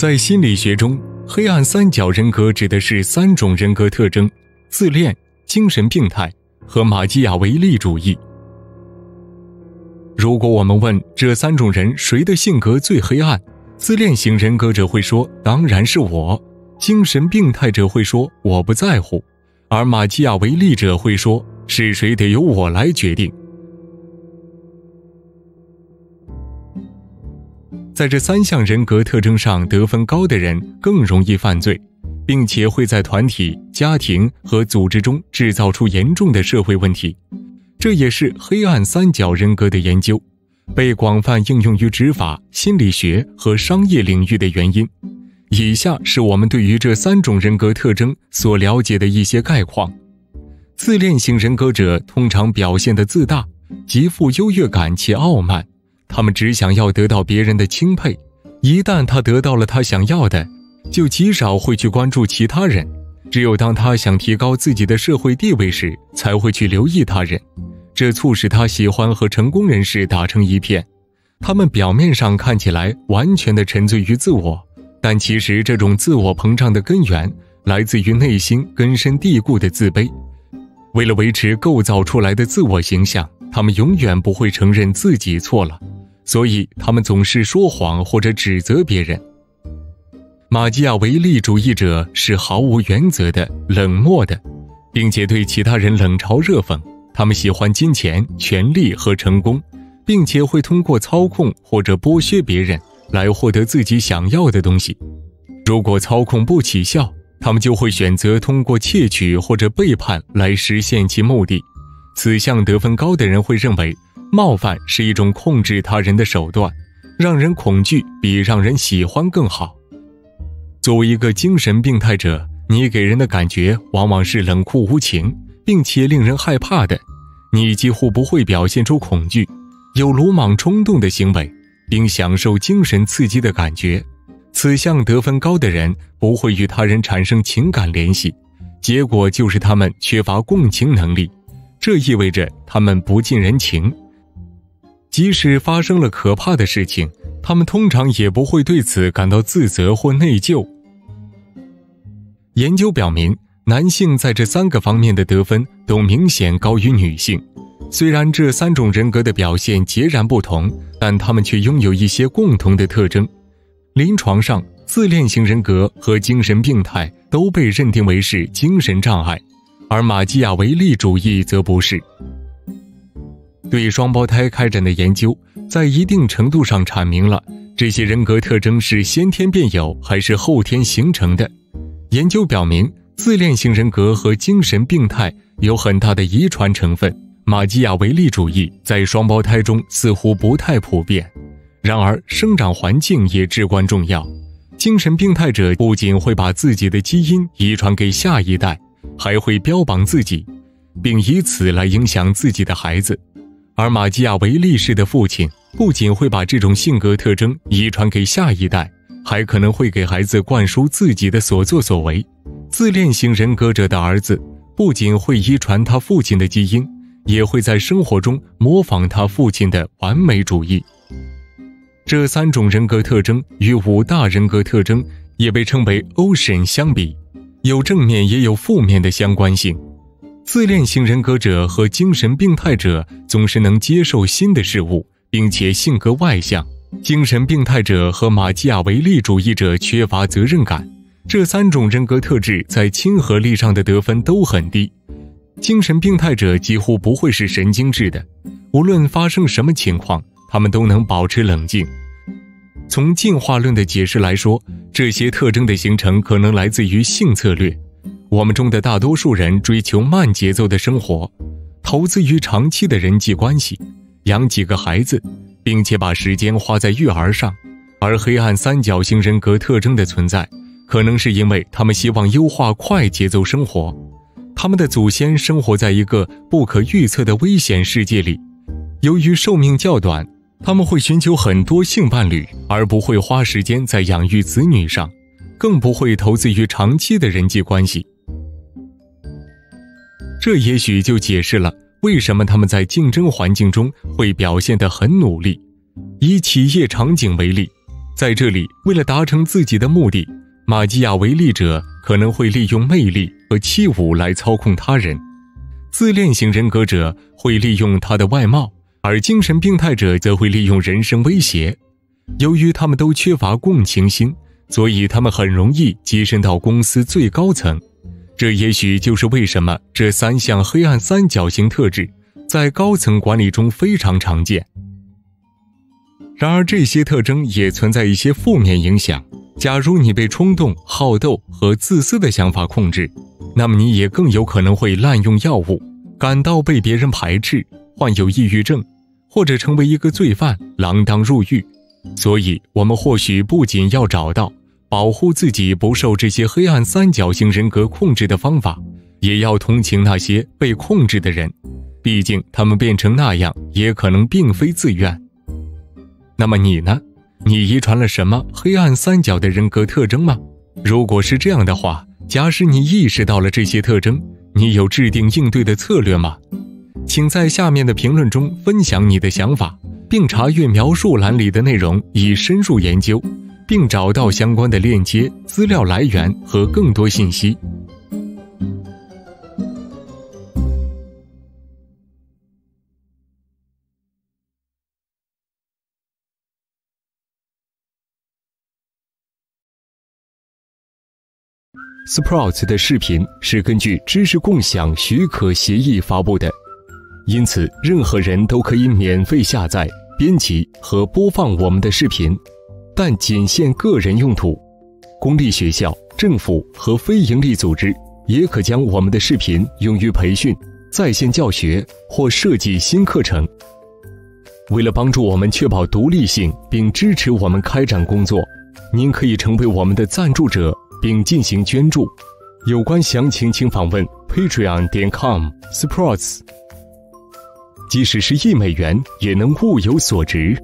在心理学中，黑暗三角人格指的是三种人格特征：自恋、精神病态和马基雅维利主义。如果我们问这三种人谁的性格最黑暗，自恋型人格者会说当然是我，精神病态者会说我不在乎，而马基雅维利者会说是谁得由我来决定。在这三项人格特征上得分高的人更容易犯罪，并且会在团体、家庭和组织中制造出严重的社会问题。这也是黑暗三角人格的研究被广泛应用于执法、心理学和商业领域的原因。以下是我们对于这三种人格特征所了解的一些概况。自恋型人格者通常表现得自大，极富优越感且傲慢，他们只想要得到别人的钦佩，一旦他得到了他想要的，就极少会去关注其他人，只有当他想提高自己的社会地位时，才会去留意他人。这促使他喜欢和成功人士打成一片。他们表面上看起来完全的沉醉于自我，但其实这种自我膨胀的根源来自于内心根深蒂固的自卑。为了维持构造出来的自我形象，他们永远不会承认自己错了，所以他们总是说谎或者指责别人。马基雅维利主义者是毫无原则的、冷漠的，并且对其他人冷嘲热讽。他们喜欢金钱、权力和成功，并且会通过操控或者剥削别人来获得自己想要的东西。如果操控不起效，他们就会选择通过窃取或者背叛来实现其目的。此项得分高的人会认为，冒犯是一种控制他人的手段，让人恐惧比让人喜欢更好。作为一个精神病态者，你给人的感觉往往是冷酷无情，并且令人害怕的，你几乎不会表现出恐惧，有鲁莽冲动的行为，并享受精神刺激的感觉。此项得分高的人不会与他人产生情感联系，结果就是他们缺乏共情能力，这意味着他们不近人情。即使发生了可怕的事情，他们通常也不会对此感到自责或内疚。研究表明，男性在这三个方面的得分都明显高于女性。虽然这三种人格的表现截然不同，但他们却拥有一些共同的特征。临床上，自恋型人格和精神病态都被认定为是精神障碍，而马基雅维利主义则不是。对双胞胎开展的研究，在一定程度上阐明了这些人格特征是先天便有还是后天形成的。研究表明，自恋型人格和精神病态有很大的遗传成分，马基雅维利主义在双胞胎中似乎不太普遍。然而，生长环境也至关重要。精神病态者不仅会把自己的基因遗传给下一代，还会标榜自己，并以此来影响自己的孩子。而马基雅维利式的父亲不仅会把这种性格特征遗传给下一代，还可能会给孩子灌输自己的所作所为。自恋型人格者的儿子不仅会遗传他父亲的基因，也会在生活中模仿他父亲的完美主义。这三种人格特征与五大人格特征，也被称为 Ocean 相比，有正面也有负面的相关性。自恋型人格者和精神病态者总是能接受新的事物，并且性格外向。精神病态者和马基雅维利主义者缺乏责任感。这三种人格特质在亲和力上的得分都很低。精神病态者几乎不会是神经质的，无论发生什么情况，他们都能保持冷静。从进化论的解释来说，这些特征的形成可能来自于性策略。我们中的大多数人追求慢节奏的生活，投资于长期的人际关系，养几个孩子，并且把时间花在育儿上。而黑暗三角型人格特征的存在，可能是因为他们希望优化快节奏生活，他们的祖先生活在一个不可预测的危险世界里。由于寿命较短，他们会寻求很多性伴侣，而不会花时间在养育子女上，更不会投资于长期的人际关系。这也许就解释了为什么他们在竞争环境中会表现得很努力。以企业场景为例，在这里，为了达成自己的目的，马基雅维利者可能会利用魅力和器物来操控他人；自恋型人格者会利用他的外貌，而精神病态者则会利用人身威胁。由于他们都缺乏共情心，所以他们很容易跻身到公司最高层。这也许就是为什么这三项黑暗三角形特质在高层管理中非常常见。然而，这些特征也存在一些负面影响。假如你被冲动、好斗和自私的想法控制，那么你也更有可能会滥用药物，感到被别人排斥，患有抑郁症，或者成为一个罪犯，锒铛入狱。所以，我们或许不仅要找到保护自己不受这些黑暗三角形人格控制的方法，也要同情那些被控制的人，毕竟他们变成那样也可能并非自愿。那么你呢？你遗传了什么黑暗三角的人格特征吗？如果是这样的话，假使你意识到了这些特征，你有制定应对的策略吗？请在下面的评论中分享你的想法，并查阅描述栏里的内容以深入研究，并找到相关的链接、资料来源和更多信息。Sprouts 的视频是根据知识共享许可协议发布的，因此任何人都可以免费下载、编辑和播放我们的视频，但仅限个人用途。公立学校、政府和非营利组织也可将我们的视频用于培训、在线教学或设计新课程。为了帮助我们确保独立性并支持我们开展工作，您可以成为我们的赞助者并进行捐助。有关详情请访问 patreon.com/sprouts。即使是1美元也能物有所值。